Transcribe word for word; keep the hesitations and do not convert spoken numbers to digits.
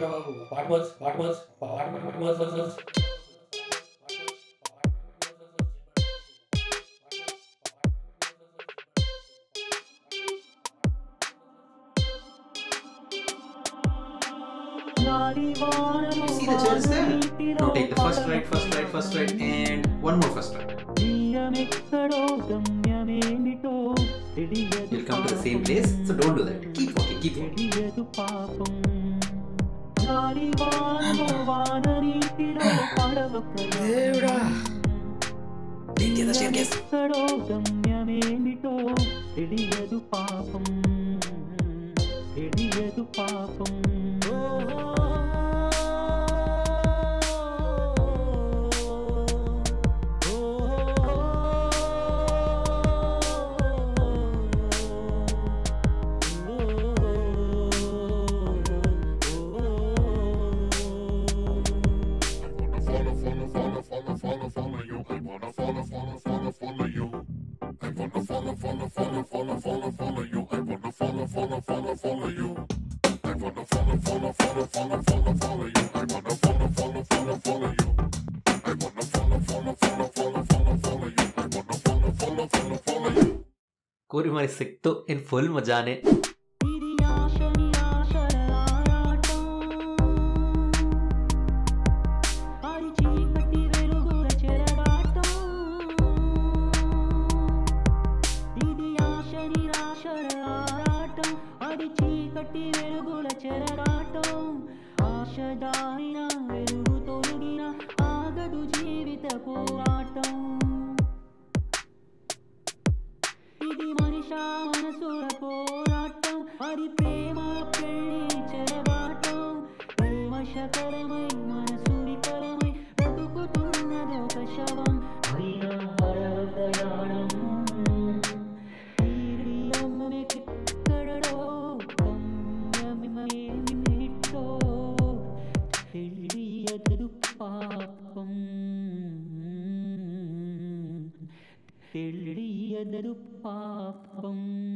what was, what was, what was, what was, what was. You see the chairs there? Now take the first right, first right, first right, and one more first right. You'll come to the same place, so don't do that. Keep walking, keep walking. Take the other staircase. कोरिमारी सिक्तो इन फुल मजा ने Till the end of the path.